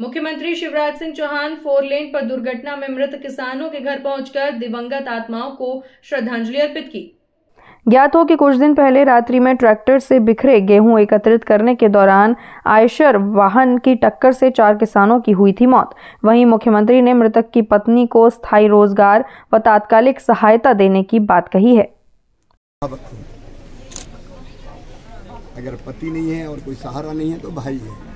मुख्यमंत्री Shivraj Singh Chouhan four lane पर दुर्घटना में मृत किसानों के घर पहुंचकर दिवंगत आत्माओं को श्रद्धांजलि अर्पित की। ज्ञात हो कि कुछ दिन पहले रात्रि में ट्रैक्टर से बिखरे गेहूं एकत्रित करने के दौरान आयशर वाहन की टक्कर से 4 किसानों की हुई थी मौत। वहीं मुख्यमंत्री ने मृतक की पत्नी को स्थायी रोजगार व तात्कालिक सहायता देने की बात कही है। अगर पति नहीं है और कोई सहारा नहीं है तो भाई है,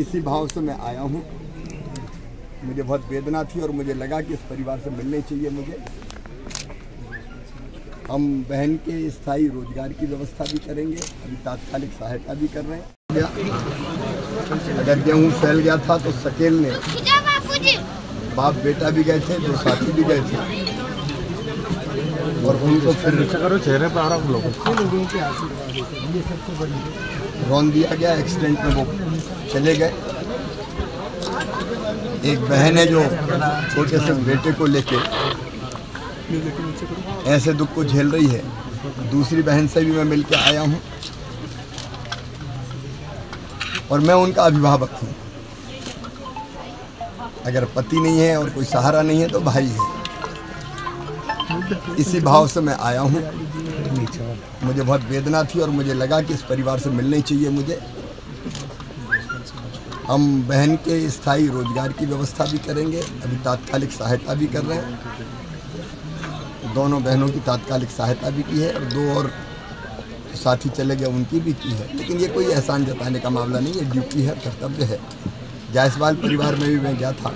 इसी भाव से मैं आया हूँ। मुझे बहुत वेदना थी और मुझे लगा कि इस परिवार से मिलने चाहिए। मुझे हम बहन के स्थायी रोजगार की व्यवस्था भी करेंगे, अभी तात्कालिक सहायता भी कर रहे हैं। अगर गेहूँ फैल गया था तो सकेल ने बाप बेटा भी गए थे, 2 साथी भी गए थे और उनको फिर चेहरे पर रौन दिया गया। एक्सीडेंट में वो चले गए। एक बहन है जो छोटे से बेटे को लेके ऐसे दुख को झेल रही है। दूसरी बहन से भी मैं मिलकर आया हूँ और मैं उनका अभिभावक हूँ। अगर पति नहीं है और कोई सहारा नहीं है तो भाई है, इसी भाव से मैं आया हूँ। मुझे बहुत वेदना थी और मुझे लगा कि इस परिवार से मिलना चाहिए। मुझे हम बहन के स्थायी रोजगार की व्यवस्था भी करेंगे, अभी तात्कालिक सहायता भी कर रहे हैं। दोनों बहनों की तात्कालिक सहायता भी की है और 2 और साथी चले गए उनकी भी की है। लेकिन ये कोई एहसान जताने का मामला नहीं, ये ड्यूटी है, कर्तव्य है। जायसवाल परिवार में भी मैं गया था,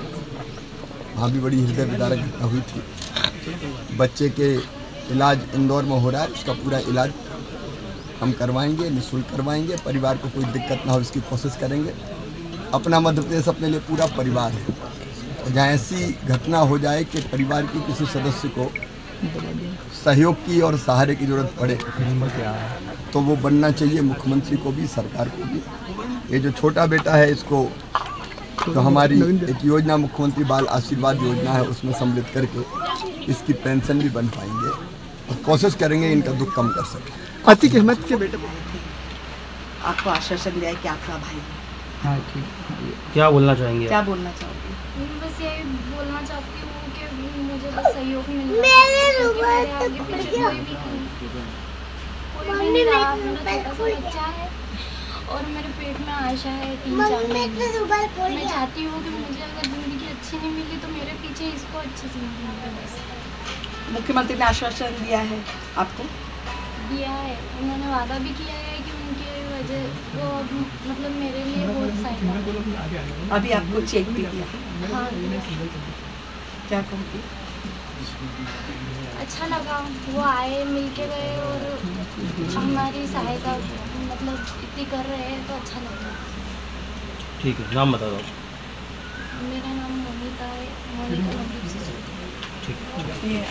वहाँ भी बड़ी हृदय विदारक घटना हुई थी। बच्चे के इलाज इंदौर में हो रहा है, उसका पूरा इलाज हम करवाएंगे, निःशुल्क करवाएंगे। परिवार को कोई दिक्कत ना हो इसकी कोशिश करेंगे। अपना मध्य प्रदेश अपने लिए पूरा परिवार है। जहाँ ऐसी घटना हो जाए कि परिवार के किसी सदस्य को सहयोग की और सहारे की जरूरत पड़े तो वो बनना चाहिए, मुख्यमंत्री को भी, सरकार को भी। ये जो छोटा बेटा है इसको तो हमारी एक योजना मुख्यमंत्री बाल आशीर्वाद योजना है, उसमें सम्मिलित करके इसकी पेंशन भी बन पाएंगे और कोशिश करेंगे इनका दुख कम कर सकें। अति हिम्मत के बेटे आपको आश्वासन दिया कि आपका भाई हाँ क्या बोलना चाहेंगे? क्या बोलना चाहोगे? बस यही बोलना चाहती हूँ कि मुझे बस सहयोग मिल जाए और मेरे पेट में आशा है 3-4 महीने। मैं चाहती हूँ कि मुझे अगर जिंदगी अच्छी नहीं मिली तो मेरे पीछे इसको अच्छी जिंदगी मिले। बस मुख्यमंत्री ने आश्वासन दिया है, आपको दिया है, उन्होंने वादा भी किया है कि उनके वजह वो मतलब मेरे लिए बहुत सही। अभी आपको चेक भी दिया? हाँ। क्या कहूँगी, अच्छा लगा वो आए, मिल के गए और हमारी सहायता मतलब इतनी कर रहे हैं तो अच्छा लगा। ठीक है, नाम बता दो। मेरा नाम नमिता है। ठीक है।